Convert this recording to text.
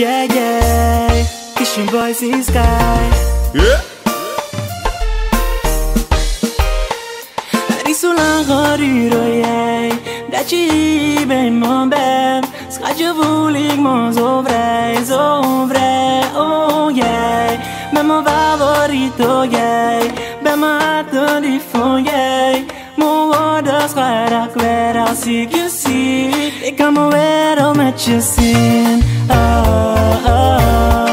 Yeah, yeah, it's your boy C-Sky. Yeah. Risul angharüroyei, daci ben mambem, scajuvulig mo zovrei, oh yeah, ben mo favoritoyei, ben mo atonifoyei, mo odas qarakler asik you see, ikamo ero matchesin, oh.